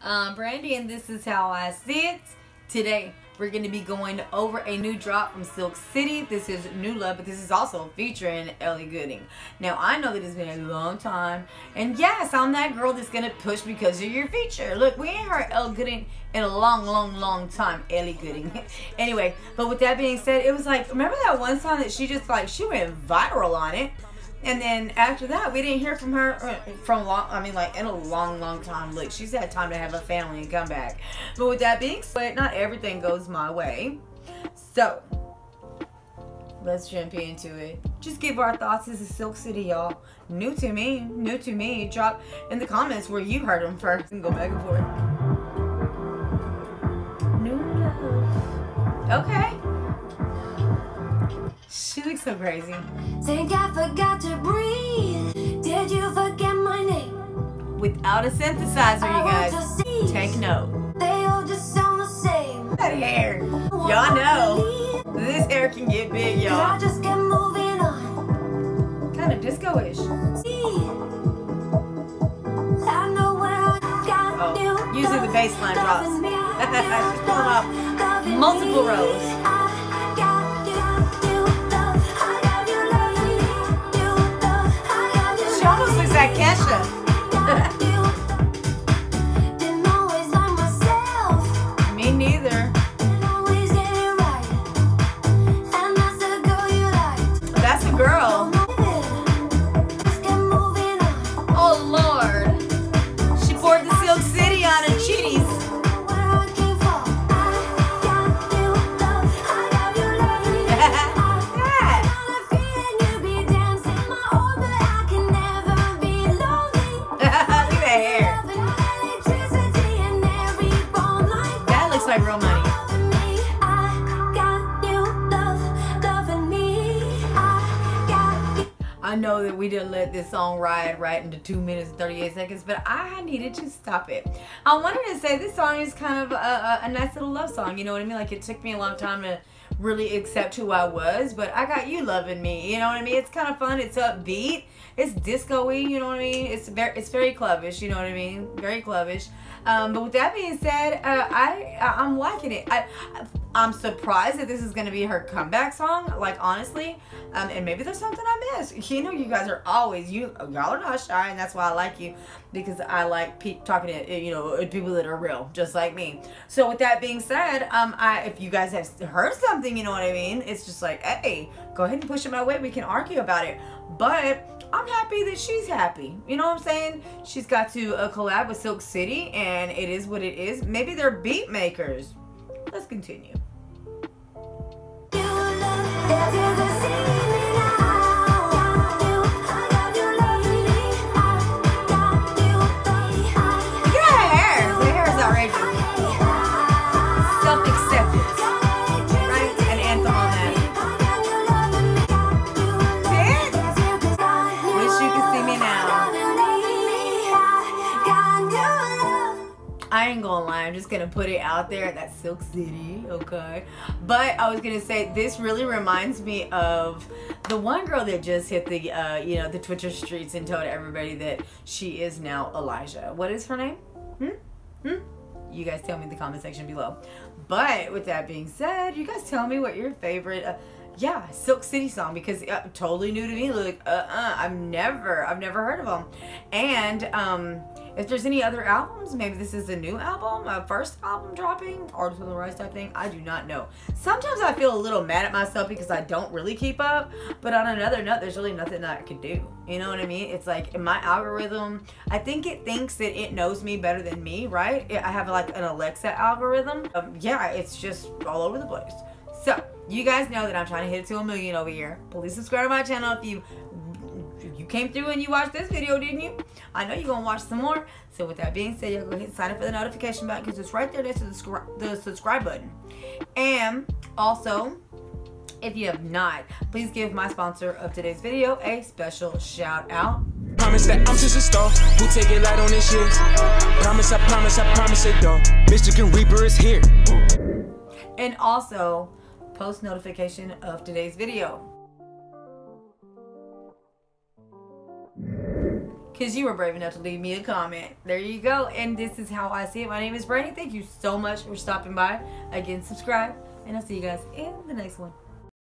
Brandy, and this is how I sit. Today we're going to be going over a new drop from Silk City. This is New Love, but this is also featuring Ellie Goulding. Now I know that it's been a long time, and yes, I'm that girl that's going to push because of your feature. Look, we ain't heard Ellie Goulding in a long time. Ellie Goulding. Anyway, but with that being said, it was like, remember that one song that she just like, she went viral on it? And then after that, we didn't hear from her from in a long time. Look, she's had time to have a family and come back. But with that being said, not everything goes my way. So, let's jump into it. Just give our thoughts. This is Silk City, y'all. New to me. New to me. Drop in the comments where you heard them first and go back and forth. New Love. Okay. She looks so crazy. Think I forgot to breathe. Did you forget my name? Without a synthesizer, you guys. Take note. They all just sound the same. That hair. Y'all know. This hair can get big, y'all. I just kept moving on. Kind of disco-ish. I know what I got to do. Usually the bass line drops. She's pulling off multiple rows. Like Kesha. Didn't always like myself. Me neither. Didn't always get it right. And that's a girl you like. That's a girl. Oh Lord. She poured the Silk City on her cheese. Like real money. I know that we didn't let this song ride right into 2 minutes and 38 seconds, but I needed to stop it. I wanted to say this song is kind of a nice little love song, you know what I mean? Like, it took me a long time to really accept who I was, but I got you loving me, you know what I mean? It's kind of fun, it's upbeat, it's disco-y, you know what I mean? It's very clubbish, you know what I mean? Very clubbish. But with that being said, I'm liking it. I'm surprised that this is going to be her comeback song, like, honestly. And maybe there's something I missed. You know, you guys are always, y'all are not shy, and that's why I like you, because I like talking to, you know, people that are real, just like me. So with that being said, if you guys have heard something, you know what I mean, it's just like, hey, go ahead and push it my way. We can argue about it. But I'm happy that she's happy. You know what I'm saying? She's got to collab with Silk City, and it is what it is. Maybe they're beat makers. Let's continue. I ain't gonna lie, I'm just gonna put it out there. That's Silk City, okay? But I was gonna say, this really reminds me of the one girl that just hit the, you know, the Twitter streets and told everybody that she is now Elijah. What is her name? You guys tell me in the comment section below. But with that being said, you guys tell me what your favorite, Silk City song, because totally new to me. Like, I've never heard of them. And, if there's any other albums, maybe this is a new album, a first album dropping, or to the right type thing, I do not know. Sometimes I feel a little mad at myself because I don't really keep up, but on another note, there's really nothing that I can do. You know what I mean? It's like, in my algorithm, I think it thinks that it knows me better than me, right? I have like an Alexa algorithm. It's just all over the place. So, you guys know that I'm trying to hit it to 1 million over here. Please subscribe to my channel if you came through and you watched this video, didn't you? I know you're gonna watch some more. So with that being said, y'all go ahead and sign up for the notification button, because it's right there next to the subscribe button. And also, if you have not, please give my sponsor of today's video a special shout out. Promise that I'm just a star who take it light on this shit. Promise it though. Michigan Reaper is here. And also, post notification of today's video. because you were brave enough to leave me a comment. There you go. And this is how I see it. My name is Brandy. Thank you so much for stopping by. Again, subscribe, and I'll see you guys in the next one.